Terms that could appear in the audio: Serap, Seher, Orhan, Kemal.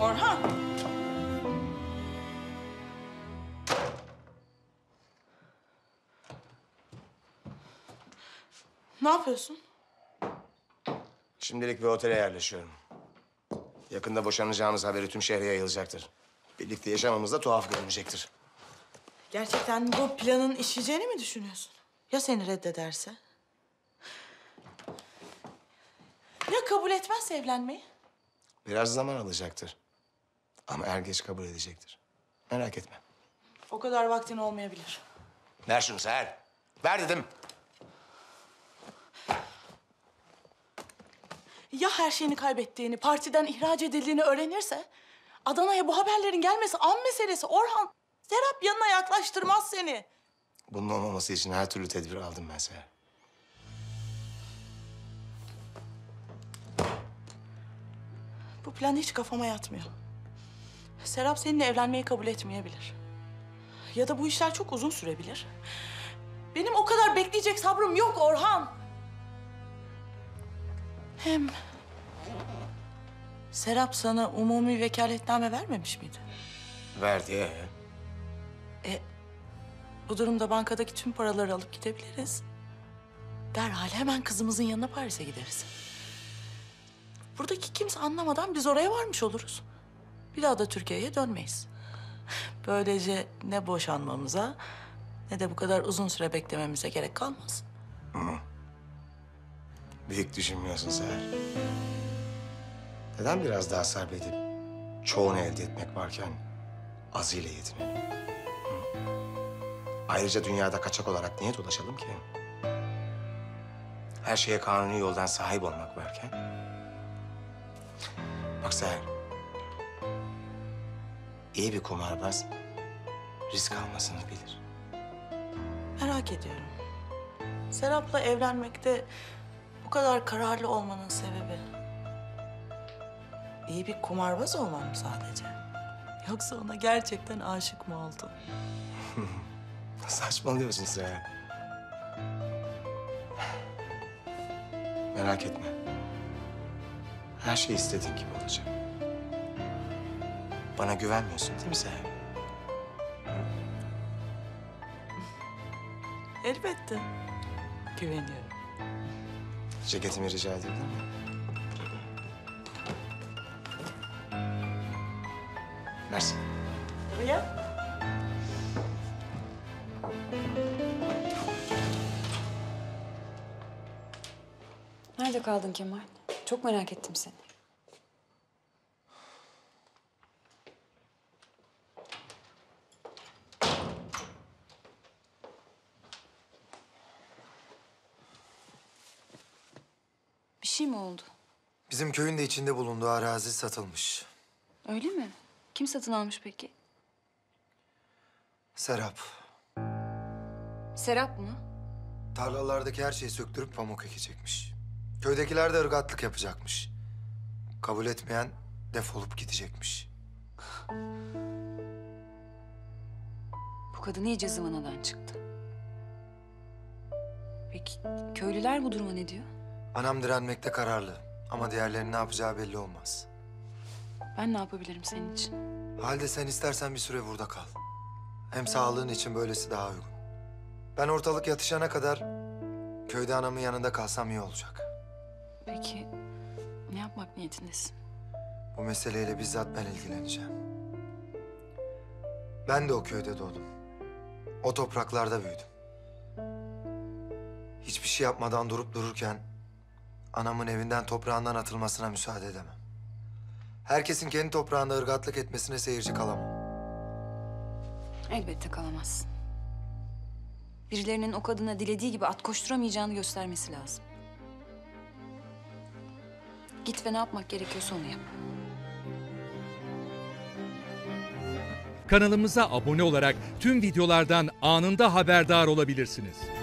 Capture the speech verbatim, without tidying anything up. Orhan! Ne yapıyorsun? Şimdilik bir otele yerleşiyorum. Yakında boşanacağımız haberi tüm şehre yayılacaktır. Birlikte yaşamamız da tuhaf görünecektir. Gerçekten bu planın işleyeceğini mi düşünüyorsun? Ya seni reddederse? Ya kabul etmezse evlenmeyi? Biraz zaman alacaktır. Ama er geç kabul edecektir. Merak etme. O kadar vaktin olmayabilir. Ver şunu Seher. Ver dedim. Ya her şeyini kaybettiğini, partiden ihraç edildiğini öğrenirse? Adana'ya bu haberlerin gelmesi an meselesi Orhan. Serap yanına yaklaştırmaz seni. Bunun olmaması için her türlü tedbir aldım ben Seher. Bu plan hiç kafama yatmıyor. Serap seninle evlenmeyi kabul etmeyebilir. Ya da bu işler çok uzun sürebilir. Benim o kadar bekleyecek sabrım yok Orhan. Hem Serap sana umumi vekaletname vermemiş miydi? Verdi ya. E, bu durumda bankadaki tüm paraları alıp gidebiliriz. Derhal hemen kızımızın yanına Paris'e gideriz. Buradaki kimse anlamadan biz oraya varmış oluruz. Bir daha da Türkiye'ye dönmeyiz. Böylece ne boşanmamıza ne de bu kadar uzun süre beklememize gerek kalmaz. Hı. Büyük düşünmüyorsun Seher. Neden biraz daha sabredip çoğunu elde etmek varken azıyla yetinelim? Ayrıca dünyada kaçak olarak niye dolaşalım ki? Her şeye kanuni yoldan sahip olmak varken. Bak Seher, iyi bir kumarbaz risk almasını bilir. Merak ediyorum. Serap'la evlenmekte bu kadar kararlı olmanın sebebi İyi bir kumarbaz olmam mı sadece? Yoksa ona gerçekten aşık mı oldun? Saçmalıyorsun sen. Merak etme. Her şey istediğin gibi olacak. Bana güvenmiyorsun değil mi sen? Elbette. Güveniyorum. Ceketimi rica edeyim değil mi? Mersi. Buraya. Nerede kaldın Kemal? Çok merak ettim seni. Bir şey mi oldu? Bizim köyün de içinde bulunduğu arazi satılmış. Öyle mi? Kim satın almış peki? Serap. Serap mı? Tarlalardaki her şeyi söktürüp pamuk ekecekmiş. Köydekiler de ırgatlık yapacakmış. Kabul etmeyen defolup gidecekmiş. Bu kadın iyice zıvanadan çıktı. Peki köylüler bu duruma ne diyor? Anam direnmekte kararlı ama diğerlerinin ne yapacağı belli olmaz. Ben ne yapabilirim senin için? Halde sen istersen bir süre burada kal. Hem sağlığın için böylesi daha uygun. Ben ortalık yatışana kadar köyde anamın yanında kalsam iyi olacak. Peki ne yapmak niyetindesin? Bu meseleyle bizzat ben ilgileneceğim. Ben de o köyde doğdum. O topraklarda büyüdüm. Hiçbir şey yapmadan durup dururken anamın evinden toprağından atılmasına müsaade edemem. Herkesin kendi toprağında ırgatlık etmesine seyirci kalamam. Elbette kalamazsın. Birilerinin o kadına dilediği gibi at koşturamayacağını göstermesi lazım. Git ve ne yapmak gerekiyorsa onu yap. Kanalımıza abone olarak tüm videolardan anında haberdar olabilirsiniz.